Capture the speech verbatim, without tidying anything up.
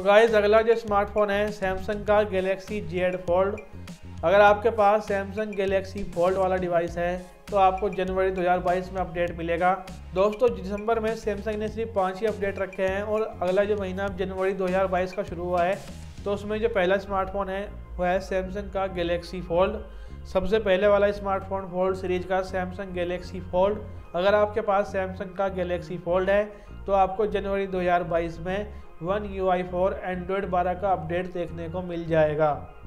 तो गाइस अगला जो स्मार्टफोन है सैमसंग का गैलेक्सी जेड फोल्ड। अगर आपके पास सैमसंग गैलेक्सी फोल्ड वाला डिवाइस है तो आपको जनवरी दो हज़ार बाईस में अपडेट मिलेगा। दोस्तों दिसंबर में सैमसंग ने सिर्फ पाँच ही अपडेट रखे हैं और अगला जो महीना जनवरी दो हज़ार बाईस का शुरू हुआ है तो उसमें जो पहला स्मार्टफोन है वह है सैमसंग का गैलेक्सी फोल्ड। सबसे पहले वाला स्मार्टफोन फोल्ड सीरीज का सैमसंग गैलेक्सी फोल्ड। अगर आपके पास सैमसंग का गैलेक्सी फोल्ड है तो आपको जनवरी दो हज़ार बाईस में one U I four Android बारह का अपडेट देखने को मिल जाएगा।